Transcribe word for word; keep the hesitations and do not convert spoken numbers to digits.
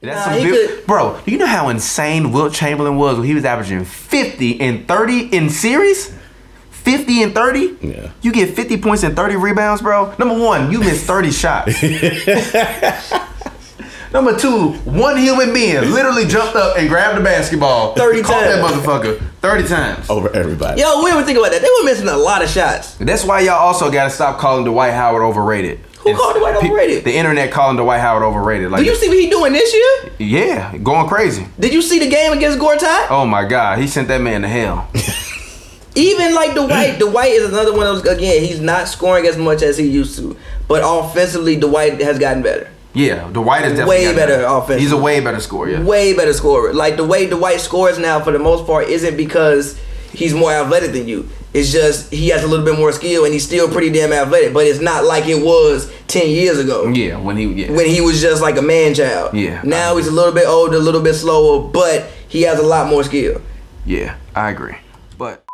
That's nah, some he could. Bro, do you know how insane Wilt Chamberlain was when he was averaging fifty and thirty in series? fifty and thirty? Yeah. You get fifty points and thirty rebounds, bro? Number one, you missed thirty shots. Number two, one human being literally jumped up and grabbed the basketball. thirty times. Caught that motherfucker thirty times. Over everybody. Yo, we were thinking about that. They were missing a lot of shots. That's why y'all also got to stop calling Dwight Howard overrated. Who called Dwight overrated? The internet calling Dwight Howard overrated. Like, do you see what he doing this year? Yeah, going crazy. Did you see the game against Gortat? Oh my God, he sent that man to hell. Even like Dwight, Dwight is another one of those, again, he's not scoring as much as he used to. But offensively, Dwight has gotten better. Yeah, Dwight is definitely way better offensively. He's a way better scorer, yeah. Way better scorer. Like the way Dwight scores now, for the most part, isn't because he's more athletic than you. It's just he has a little bit more skill and he's still pretty damn athletic, but it's not like it was ten years ago. Yeah, when he yeah. when he was just like a man child. Yeah. Now he's a little bit older, a little bit slower, but he has a lot more skill. Yeah, I agree. But